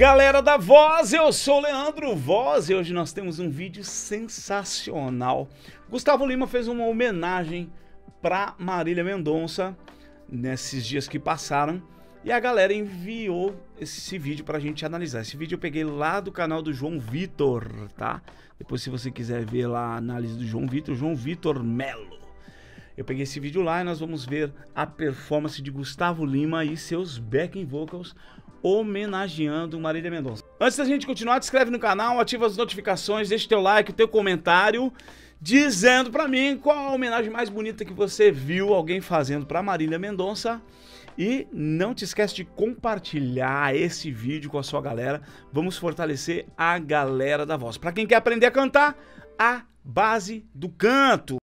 galera da Voz, eu sou o Leandro Voz e hoje nós temos um vídeo sensacional. Gusttavo Lima fez uma homenagem para Marília Mendonça nesses dias que passaram e a galera enviou esse vídeo para a gente analisar. Esse vídeo eu peguei lá do canal do João Vitor, tá? Depois, se você quiser ver lá a análise do João Vitor Mello. Eu peguei esse vídeo lá e nós vamos ver a performance de Gusttavo Lima e seus backing vocals homenageando Marília Mendonça. Antes da gente continuar, te inscreve no canal, ativa as notificações, deixa teu like, teu comentário, dizendo pra mim qual a homenagem mais bonita que você viu alguém fazendo pra Marília Mendonça. E não te esquece de compartilhar esse vídeo com a sua galera. Vamos fortalecer a galera da Voz. Pra quem quer aprender a cantar, A Base do Canto.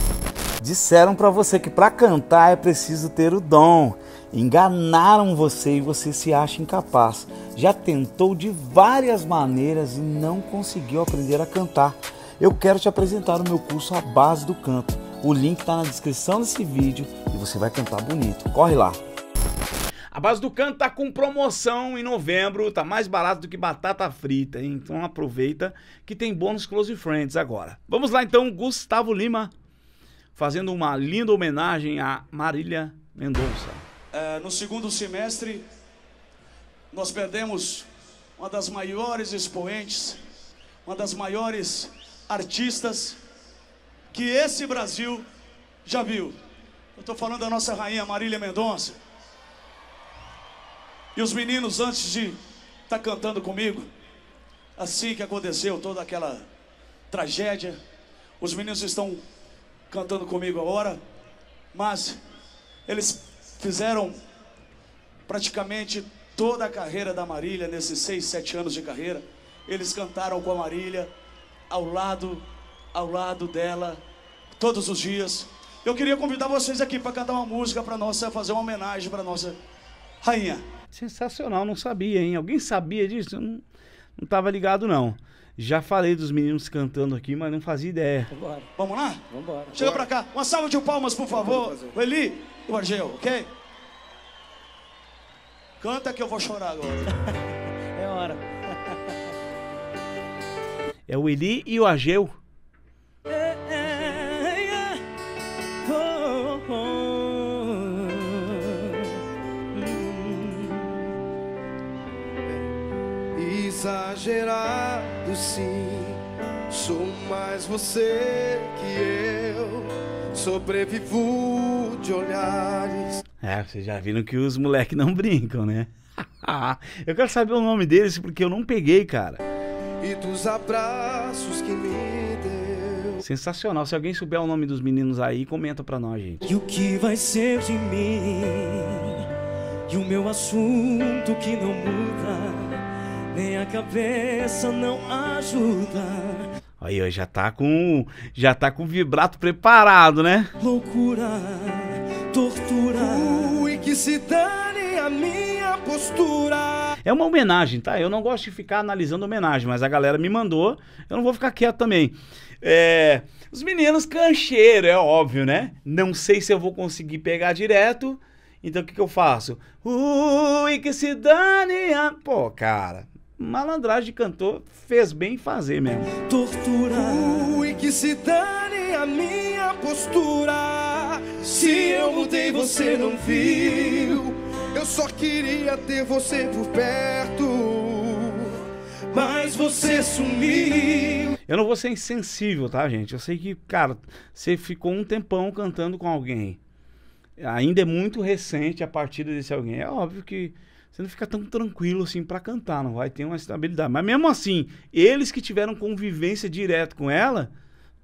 Disseram pra você que pra cantar é preciso ter o dom. Enganaram você e você se acha incapaz. Já tentou de várias maneiras e não conseguiu aprender a cantar. Eu quero te apresentar o meu curso A Base do Canto. O link tá na descrição desse vídeo e você vai cantar bonito. Corre lá! A Base do Canto tá com promoção em novembro, tá mais barato do que batata frita, hein? Então aproveita que tem bônus Close Friends agora. Vamos lá então, Gusttavo Lima, fazendo uma linda homenagem a Marília Mendonça. No segundo semestre, nós perdemos uma das maiores expoentes, uma das maiores artistas que esse Brasil já viu. Eu estou falando da nossa rainha Marília Mendonça. E os meninos, antes de estar cantando comigo, assim que aconteceu toda aquela tragédia, os meninos estão cantando comigo agora, mas eles fizeram praticamente toda a carreira da Marília, nesses 6, 7 anos de carreira, eles cantaram com a Marília, ao lado dela, todos os dias. Eu queria convidar vocês aqui para cantar uma música para nossa, fazer uma homenagem para nossa rainha. Sensacional, não sabia, hein? Alguém sabia disso? Eu não tava ligado, não. Já falei dos meninos cantando aqui, mas não fazia ideia. Vambora. Vamos lá? Vambora. Chega pra cá. Uma salva de palmas, por favor. O Eli e o Argel, ok? Canta que eu vou chorar agora. É hora. É o Eli e o Argel. Exagerado, sim, sou mais você que eu, sobrevivo de olhares. É, vocês já viram que os moleques não brincam, né? Eu quero saber o nome deles porque eu não peguei, cara. E dos abraços que me deu. Sensacional, se alguém souber o nome dos meninos aí, comenta pra nós, gente. E o que vai ser de mim? E o meu assunto que não muda? Nem a cabeça não ajuda. Aí, ó, já tá com o vibrato preparado, né? Loucura, tortura. Ui, que se dane a minha postura. É uma homenagem, tá? Eu não gosto de ficar analisando homenagem, mas a galera me mandou, eu não vou ficar quieto também. Os meninos cancheiro, é óbvio, né? Não sei se eu vou conseguir pegar direto, então o que eu faço? Ui, que se dane a... Pô, cara... Malandragem de cantor fez bem fazer mesmo. Tortura. Ui, que se dane a minha postura. Se eu mudei, você não viu. Eu só queria ter você por perto, mas você sumiu. Eu não vou ser insensível, tá, gente? Eu sei que, cara, você ficou um tempão cantando com alguém. Ainda é muito recente a partida desse alguém. É óbvio que você não fica tão tranquilo assim pra cantar, não vai ter uma estabilidade. Mas mesmo assim, eles que tiveram convivência direto com ela,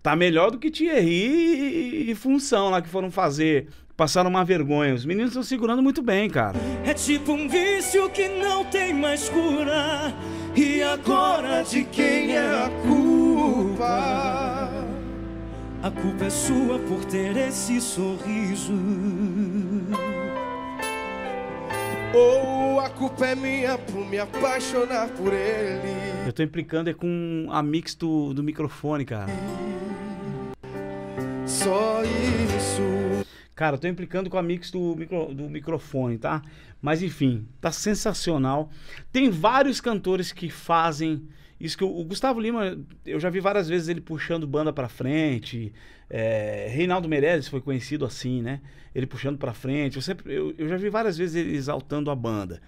tá melhor do que Thierry e Função lá que foram fazer. Passaram uma vergonha. Os meninos estão segurando muito bem, cara. É tipo um vício que não tem mais cura. E agora de quem é a culpa? A culpa é sua por ter esse sorriso. Ou a culpa é minha por me apaixonar por ele. Eu tô implicando é com a mix do microfone, cara. Só isso. Cara, eu tô implicando com a mix do microfone, tá? Mas enfim, tá sensacional. Tem vários cantores que fazem isso que o Gusttavo Lima, eu já vi várias vezes ele puxando banda pra frente. Reinaldo Meirelles foi conhecido assim, né? Ele puxando pra frente. Eu já vi várias vezes ele exaltando a banda.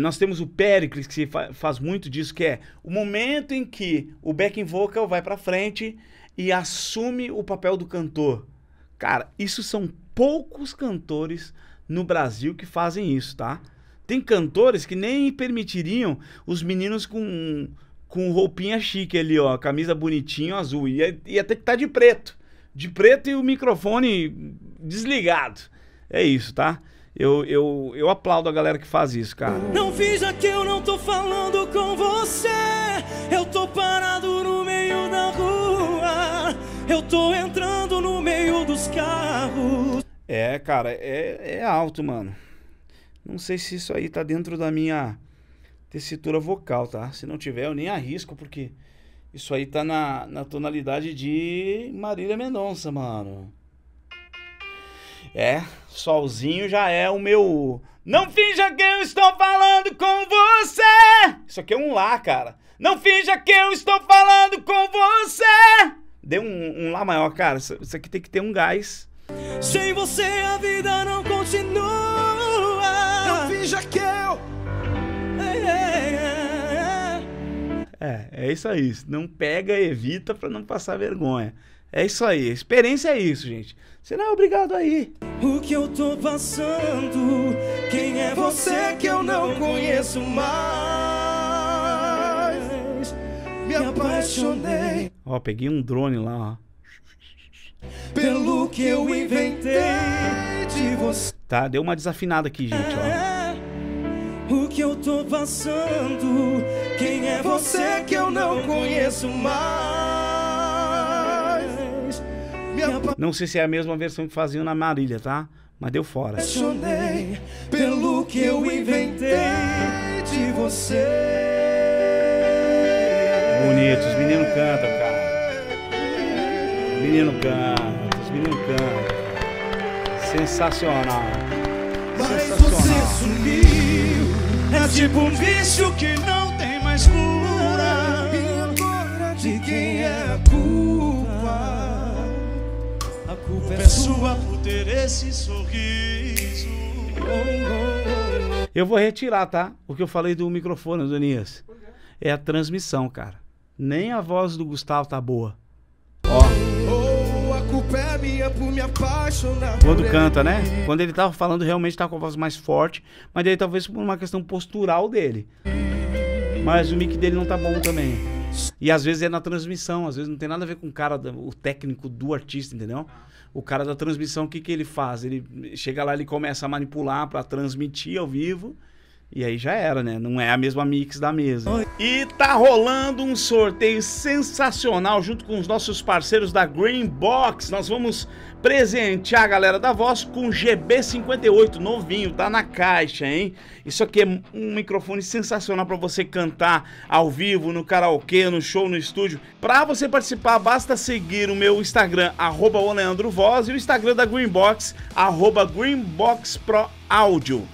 Nós temos o Pericles, que faz muito disso, que é o momento em que o backing vocal vai pra frente e assume o papel do cantor. Cara, isso são poucos cantores no Brasil que fazem isso, tá? Tem cantores que nem permitiriam os meninos com roupinha chique ali, ó, camisa bonitinho, azul. Ia ter que estar de preto. De preto e o microfone desligado. É isso, tá? Eu aplaudo a galera que faz isso, cara. Não finja que eu não tô falando com você. Eu tô parado no meio da rua. Eu tô entrando no meio dos carros. Cara, é alto, mano. Não sei se isso aí tá dentro da minha tessitura vocal, tá? Se não tiver, eu nem arrisco, porque isso aí tá na tonalidade de Marília Mendonça, mano. Solzinho já é o meu... Não finja que eu estou falando com você. Isso aqui é um lá, cara. Não finja que eu estou falando com você. Deu um lá maior, cara. Isso aqui tem que ter um gás. Sem você a vida não continua. Não finja que eu... É isso aí. Não pega, evita pra não passar vergonha. É isso aí, a experiência é isso, gente. Você não é obrigado aí. O que eu tô passando? Quem é você que eu não conheço mais? Me apaixonei. Ó, peguei um drone lá, ó. Pelo que eu inventei de você. Tá, deu uma desafinada aqui, gente, ó. O que eu tô passando? Quem é você que eu não conheço mais? Não sei se é a mesma versão que faziam na Marília, tá? Mas deu fora. Apaixonei pelo que eu inventei de você. Bonito, os meninos cantam, cara. Os meninos cantam. Sensacional. Mas você sumiu. É tipo um vício que não tem mais cura. E agora de quem é a culpa? A culpa é sua por ter esse sorriso. Eu vou retirar, tá? O que eu falei do microfone, Adonias. É a transmissão, cara. Nem a voz do Gusttavo tá boa. Ó. Oh, a culpa é minha por me apaixonar. Quando canta, né? Quando ele tava falando, realmente tava com a voz mais forte. Mas daí talvez por uma questão postural dele. Mas o mic dele não tá bom também. E às vezes é na transmissão, às vezes não tem nada a ver com o cara, o técnico do artista, entendeu? O cara da transmissão, o que que ele faz? Ele chega lá, ele começa a manipular pra transmitir ao vivo, e aí já era, né? Não é a mesma mix da mesa. E tá rolando um sorteio sensacional junto com os nossos parceiros da Green Box. Nós vamos presentear a galera da voz com GB58 novinho, tá na caixa, hein? Isso aqui é um microfone sensacional para você cantar ao vivo, no karaokê, no show, no estúdio. Para você participar, basta seguir o meu Instagram, @leandrovoz, e o Instagram da Green Box, @greenboxproaudio.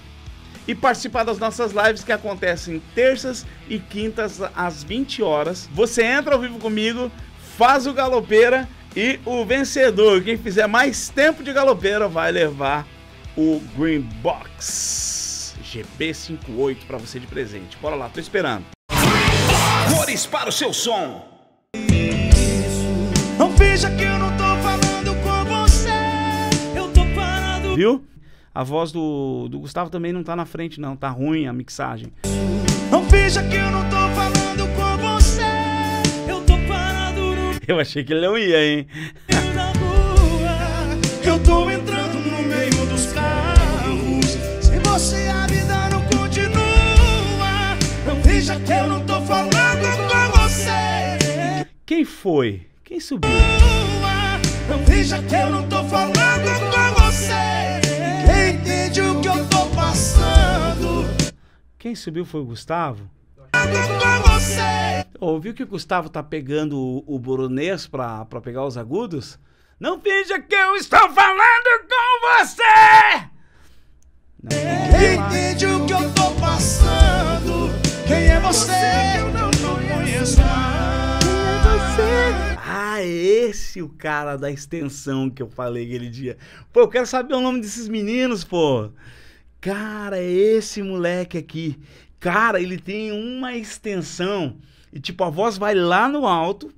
E participar das nossas lives que acontecem terças e quintas às 20 horas. Você entra ao vivo comigo, faz o galopeira e o vencedor, quem fizer mais tempo de galopeira, vai levar o Green Box GB58 para você de presente. Bora lá, tô esperando. Cores para o seu som. Não finja que eu não tô falando com você. Eu tô parado. Viu? A voz do Gusttavo também não tá na frente, não. Tá ruim a mixagem. Não finja que eu não tô falando com você. Eu tô parado no... Eu achei que ele não ia, hein? Da rua, eu tô entrando no meio dos carros. Sem você a vida não continua. Não finja que eu não tô falando com você. Quem foi? Quem subiu? Não finja que eu não tô falando com você. O que eu tô passando. Quem subiu foi o Gusttavo. Ouviu que o Gusttavo tá pegando o buronês pra pegar os agudos? Não finja que eu estou falando com você. Entende o que eu tô passando? Quem é você? Eu não conheço. Quem é você? Ah, esse o cara da extensão que eu falei aquele dia. Pô, eu quero saber o nome desses meninos, pô. Cara, esse moleque aqui. Cara, ele tem uma extensão. E tipo, a voz vai lá no alto,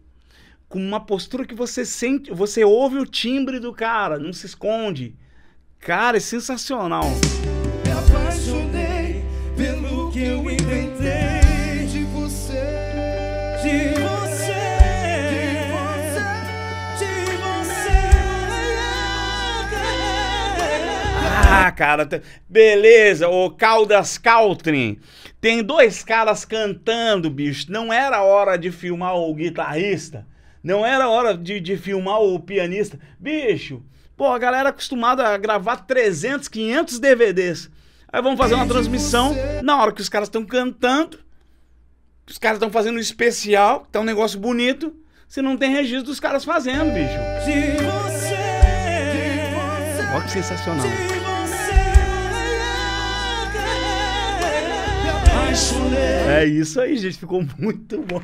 com uma postura que você sente, você ouve o timbre do cara, não se esconde. Cara, é sensacional. Me apaixonei pelo que eu inventei de você. De você. De você. Ah, cara. Beleza, o Caldas Country. Tem dois caras cantando, bicho. Não era hora de filmar o guitarrista. Não era hora de filmar o pianista. Bicho, pô, a galera acostumada a gravar 300, 500 DVDs. Aí vamos fazer uma transmissão na hora que os caras estão cantando. Os caras estão fazendo um especial, tá um negócio bonito. Você não tem registro dos caras fazendo, bicho. De você, de você. Olha que sensacional. De você, é isso aí, gente. Ficou muito bom.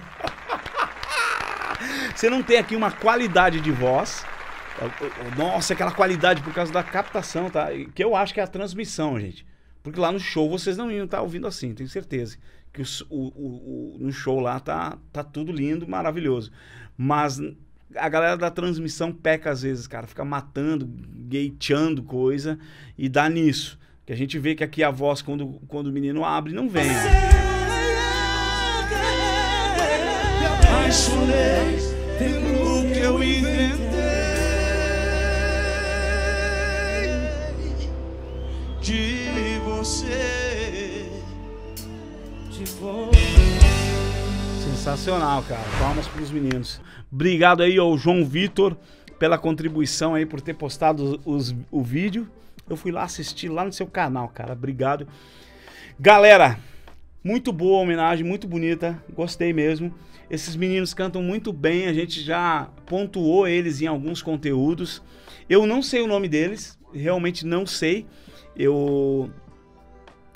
Você não tem aqui uma qualidade de voz. Nossa, aquela qualidade por causa da captação, tá? Que eu acho que é a transmissão, gente. Porque lá no show vocês não iam estar ouvindo assim, tenho certeza. Que no show lá tá tudo lindo, maravilhoso. Mas a galera da transmissão peca às vezes, cara. Fica matando, gateando coisa e dá nisso. Que a gente vê que aqui a voz, quando o menino abre, não vem. De você, de você. Sensacional, cara. Palmas pros meninos. Obrigado aí ao João Vitor pela contribuição aí, por ter postado o vídeo. Eu fui lá assistir lá no seu canal, cara. Obrigado. Galera, muito boa a homenagem, muito bonita. Gostei mesmo. Esses meninos cantam muito bem. A gente já pontuou eles em alguns conteúdos. Eu não sei o nome deles. Realmente não sei. Eu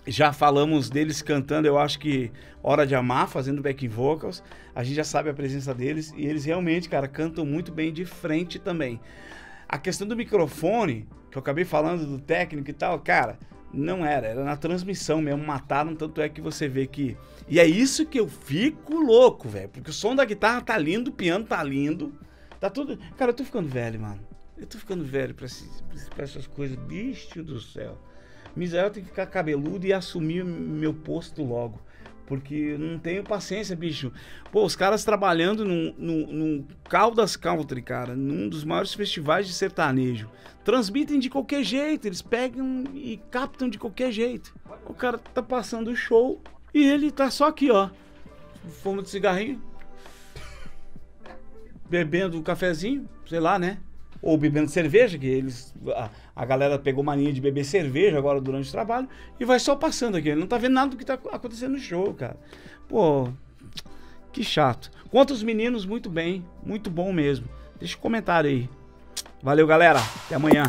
já falamos deles cantando, eu acho que Hora de Amar, fazendo backing vocals. A gente já sabe a presença deles e eles realmente, cara, cantam muito bem de frente também. A questão do microfone, que eu acabei falando do técnico e tal, cara, não era na transmissão mesmo, mataram, tanto é que você vê que... E é isso que eu fico louco, velho, porque o som da guitarra tá lindo, o piano tá lindo, tá tudo... Cara, eu tô ficando velho, mano. Eu tô ficando velho pra essas coisas, bicho do céu. Misael tem que ficar cabeludo e assumir meu posto logo. Porque não tenho paciência, bicho. Pô, os caras trabalhando no Caldas Country, cara, num dos maiores festivais de sertanejo. Transmitem de qualquer jeito, eles pegam e captam de qualquer jeito. O cara tá passando o show e ele tá só aqui, ó. Fuma de cigarrinho. Bebendo um cafezinho, sei lá, né? Ou bebendo cerveja, que eles... A galera pegou mania de beber cerveja agora durante o trabalho e vai só passando aqui. Ele não tá vendo nada do que tá acontecendo no show, cara. Pô, que chato. Quanto aos meninos, muito bem. Muito bom mesmo. Deixa um comentário aí. Valeu, galera. Até amanhã.